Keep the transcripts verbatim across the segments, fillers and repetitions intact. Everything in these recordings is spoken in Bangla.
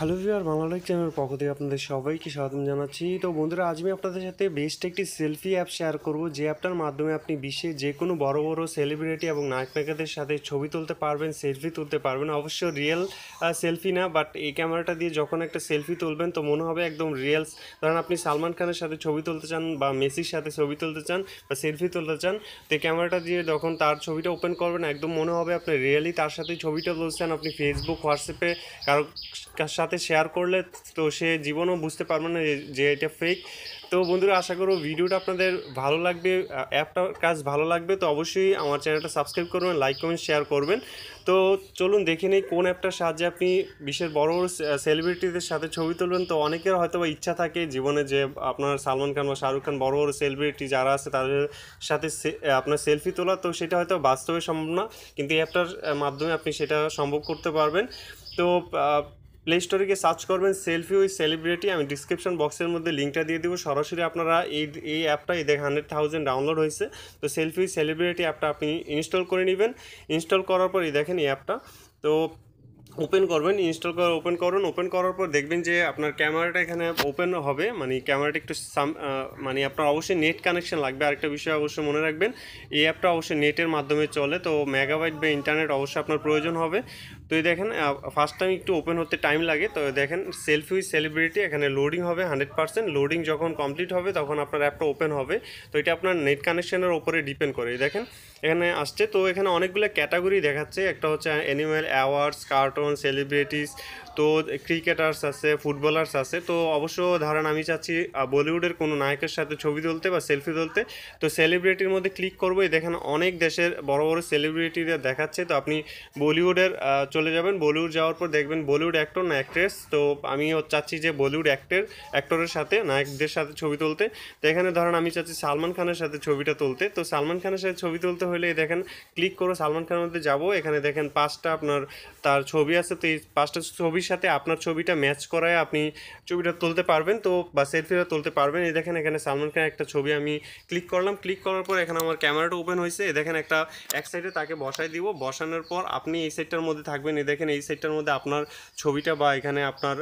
हेलो ভিউয়ার বাংলালাইক চ্যানেলের পক্ষ থেকে আপনাদের সবাইকে স্বাগতম জানাচ্ছি। তো বন্ধুরা, আজ আমি আপনাদের সাথে বেস্ট একটি সেলফি অ্যাপ শেয়ার করব, যে অ্যাপটার মাধ্যমে আপনি বিশ্বের যে কোনো বড় বড় সেলিব্রিটি এবং নায়ক নায়িকাদের সাথে ছবি তুলতে পারবেন, সেলফি তুলতে পারবেন। অবশ্য রিয়েল সেলফি না, বাট এই ক্যামেরাটা দিয়ে যখন একটা সেলফি তুলবেন তো মনে হবে একদম রিয়েল। ধরেন আপনি সালমান খানের সাথে ছবি তুলতে চান বা মেসির সাথে ছবি তুলতে চান বা সেলফি তুলতে চান, তো এই ক্যামেরাটা দিয়ে যখন তার ছবিটা ওপেন করবেন একদম মনে হবে আপনি রিয়েলি তার সাথে ছবিটা তুলছেন। আপনি ফেসবুক হোয়াটসঅ্যাপে কারো কার शेयर कर ले तो से जीवनों बुझते पर ये फेक। तो बंधुरा आशा करो भिडियो अपन भलो लागे, एपटार काज भलो लागे, तो अवश्य हमारे चैनल सबसक्राइब कर लाइक कमेंट शेयर करबें। तो चलू देखे नहीं कौन एपटार सहाजे अपनी विशेष बड़ बड़ सेलिब्रिटी साथे छवि तुलबें। तो अने तो इच्छा थे जीवने जे अपना सलमान खान शाहरुख खान बड़ बड़ सेलिब्रिटी जरा आते अपना सेलफि तोला, तो वास्तव सम्भव ना, क्योंकि एपटार माध्यम अपनी से सम्भव करते। तो प्ले स्टोरे गए सर्च करबें सेलफी उइथ सेलिब्रिटी, हमें डिस्क्रिपशन बक्सर मध्य लिंकटा दिए देव सरसि अपनारा एपटा देखें हंड्रेड थाउजेंड डाउनलोड हो। तो सेलफी उइथ सेलिब्रिटी एपटा अपनी इन्स्टल कर नीबें, इन्स्टल करार पर देखें ये एपटा तो ओपेन करबें, इन्स्टल कर ओपेन करबें। ओपेन करार पर देखें जो अपना कैमराटा एखाने ओपेन है, मानी कैमराटा एकटु मानी अपना अवश्य नेट कानेक्शन लागबे। आरेकटा विषय अवश्य मने राखबें ये एपटा अवश्य नेटेर माध्यमे चले, तो मेगाबाइट बा इंटरनेट अवश्य आपनार प्रयोजन होबे। तो ये देखें फार्स्ट टाइम एकटु ओपेन होते टाइम लागे। तो देखें सेलफी उइथ सेलिब्रिटी एखाने लोडिंग होबे हंड्रेड परसेंट। लोडिंग जखन कमप्लीट होबे तखन आपनार एपटा ओपेन होबे। तो एटा आपनार नेट कानेक्शनेर उपरे डिपेंड करे। देखें एखाने आसछे, तो एखाने अनेकगुलो कैटागरि देखाच्छे, एकटा होच्छे एनिमल अवार्ड्स, कार्टुन सेलिब्रिटीज, तो क्रिकेटार्स आछे, फुटबलार्स आछे। तो अवश्य धारण आमी चाच्छि बलिउडेर कोनो नायकेर साथे छवि तुलते बा सेलफि तुलते, तो सेलिब्रिटीर मध्य क्लिक करब। ये देखें अनेक देशेर बड़ बड़ सेलिब्रिटीदेर देखाच्छे। तो अपनी बलिउडेर चले जाबेन, बलिउड जाओयार पर देखबेन बलिउड एक्टर ना एक्ट्रेस। तो आमी चाच्छि जे बलिउड एक्टर एक्टरेर साथे नायकदेर साथे छवि तुलते। तो एखाने धरेन आमी चाच्छि सालमान खानेर साथे छविटा तुलते। तो सालमान खानेर साथे छवि तुलते हले देखें क्लिक करब, सालमान खानेर मध्य जाब। एखाने देखें पाँचटा आपनार तार छवि আছে। তো এই পাঁচটা ছবির সাথে আপনার ছবিটা ম্যাচ করায় আপনি ছবিটা তুলতে পারবেন, তো বা সেলফিটা তুলতে পারবেন। এই দেখেন এখানে সালমান খানের একটা ছবি আমি ক্লিক করলাম, ক্লিক করার পর এখানে আমার ক্যামেরাটা ওপেন হয়েছে। এই দেখেন একটা এক সাইডে তাকে বসায় দিব, বসানোর পর আপনি এই সাইডটার মধ্যে থাকবেন। এই দেখেন এই সাইডটার মধ্যে আপনার ছবিটা বা এখানে আপনার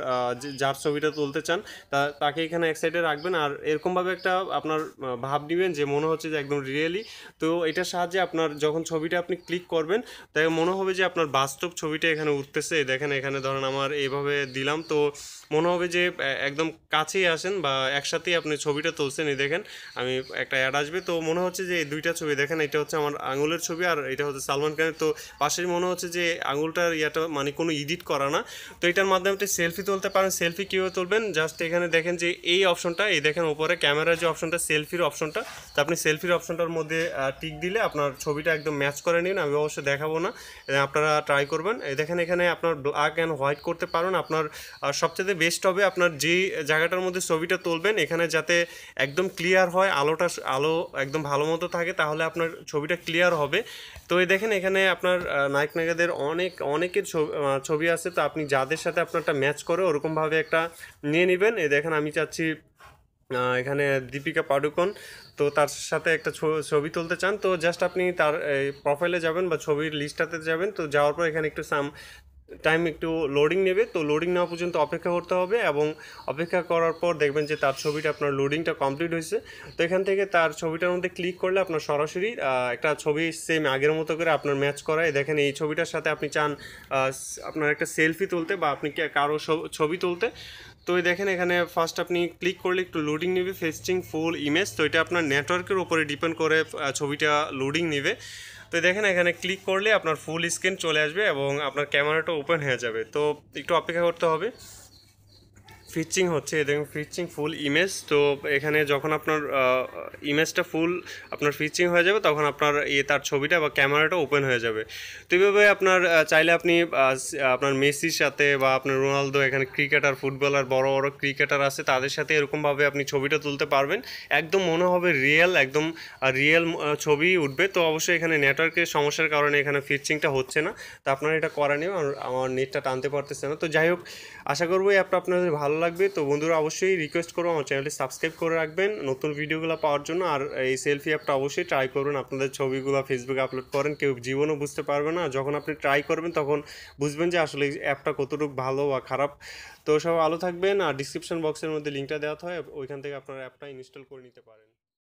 যার ছবিটা তুলতে চান তা তাকে এখানে এক সাইডে রাখবেন, আর এরকমভাবে একটা আপনার ভাব নেবেন যে মনে হচ্ছে যে একদম রিয়েলি। তো এটার সাহায্যে আপনার যখন ছবিটা আপনি ক্লিক করবেন তাই মনে হবে যে আপনার বাস্তব ছবিটা এখানে উঠতেছে। দেখেন এখানে ধরেন আমার এইভাবে দিলাম, তো মনে হবে যে একদম কাছেই আসেন বা একসাথেই আপনি ছবিটা তুলছেন। এই দেখেন আমি একটা অ্যাড আসবে, তো মনে হচ্ছে যে এই দুইটা ছবি দেখেন, এটা হচ্ছে আমার আঙুলের ছবি আর এটা হচ্ছে সালমান খানের। তো পাশেই মনে হচ্ছে যে আঙুলটার ইয়াটা মানে কোনো এডিট করা না। তো এটার মাধ্যমে আপনি সেলফি তুলতে পারেন। সেলফি কীভাবে তুলবেন, জাস্ট এখানে দেখেন যে এই অপশনটা, এই দেখেন ওপরে ক্যামেরার যে অপশনটা সেলফির অপশনটা, তো আপনি সেলফির অপশনটার মধ্যে টিক দিলে আপনার ছবিটা একদম ম্যাচ করে নিন। আমি অবশ্যই দেখাবো না, আপনারা ট্রাই করবেন। এই দেখেন এখানে আপনার ব্ল্যাক অ্যান্ড হোয়াইট করতে পারেন। আপনার সবচেয়ে বেস্ট হবে আপনার যে জায়গাটার মধ্যে ছবিটা তুলবেন এখানে যাতে একদম ক্লিয়ার হয়, আলোটা আলো একদম ভালো মতো থাকে, তাহলে আপনার ছবিটা ক্লিয়ার হবে। তো এই দেখেন এখানে আপনার নায়ক নায়িকাদের অনেক অনেকের ছবি আছে, তো আপনি যাদের সাথে আপনারটা ম্যাচ করে ওরকমভাবে একটা নিয়ে নেবেন। এই দেখেন আমি চাচ্ছি এখানে দীপিকা পাডুকোন, তো তার সাথে একটা ছবি তুলতে চান। তো জাস্ট আপনি তার প্রোফাইলে যাবেন বা ছবির লিস্টটাতে যাবেন, তো যাওয়ার পর এখানে একটু সাম টাইম একটু লোডিং নেবে। তো লোডিং নেওয়া পর্যন্ত অপেক্ষা করতে হবে এবং অপেক্ষা করার পর দেখবেন যে তার ছবিটা আপনার লোডিংটা কমপ্লিট হয়েছে। তো এখান থেকে তার ছবিটার মধ্যে ক্লিক করলে আপনার সরাসরি একটা ছবি সেম আগের মতো করে আপনার ম্যাচ করায়। দেখেন এই ছবিটার সাথে আপনি চান আপনার একটা সেলফি তুলতে বা আপনি কারো ছবি তুলতে। তো দেখেন এখানে ফার্স্ট আপনি ক্লিক করলে একটু লোডিং নেবে, ফেস্টিং ফুল ইমেজ। তো এটা আপনার নেটওয়ার্কের উপরে ডিপেন্ড করে ছবিটা লোডিং নেবে। তো দেখেন এখানে ক্লিক করলে আপনার ফুল স্ক্রিন চলে আসবে এবং আপনার ক্যামেরাটা ওপেন হয়ে যাবে। তো একটু অপেক্ষা করতে হবে, ফিচিং হচ্ছে। দেখুন ফিচিং ফুল ইমেজ। তো এখানে যখন আপনার ইমেজটা ফুল আপনার ফিচিং হয়ে যাবে তখন আপনার এ তার ছবিটা বা ক্যামেরাটা ওপেন হয়ে যাবে। তো এইভাবে আপনার চাইলে আপনি আপনার মেসির সাথে বা আপনার রোনালদো, এখানে ক্রিকেটার ফুটবলার বড় বড় ক্রিকেটার আছে, তাদের সাথে এরকমভাবে আপনি ছবিটা তুলতে পারবেন। একদম মনে হবে রিয়েল, একদম রিয়েল ছবি উঠবে। তো অবশ্যই এখানে নেটওয়ার্কের সমস্যার কারণে এখানে ফিচিংটা হচ্ছে না, তো আপনার এটা করা নেই, আমার নেটটা টানতে পারতেছে না। তো যাই হোক, আশা করবো এই অ্যাপটা আপনাদের ভালো লাগবে। তো বন্ধুরা অবশ্যই রিকোয়েস্ট করবো আমার চ্যানেলটি সাবস্ক্রাইব করে রাখবেন নতুন ভিডিওগুলো পাওয়ার জন্য। আর এই সেলফি অ্যাপটা অবশ্যই ট্রাই করবেন, আপনাদের ছবিগুলো ফেসবুকে আপলোড করেন কেউ জীবনও বুঝতে পারবে না, যখন আপনি ট্রাই করবেন তখন বুঝবেন যে আসলে অ্যাপটা কতটুকু ভালো বা খারাপ। তো সব ভালো থাকবেন, আর ডিসক্রিপশন বক্সের মধ্যে লিঙ্কটা দেওয়া হয়, ওইখান থেকে আপনারা অ্যাপটা ইনস্টল করে নিতে পারেন।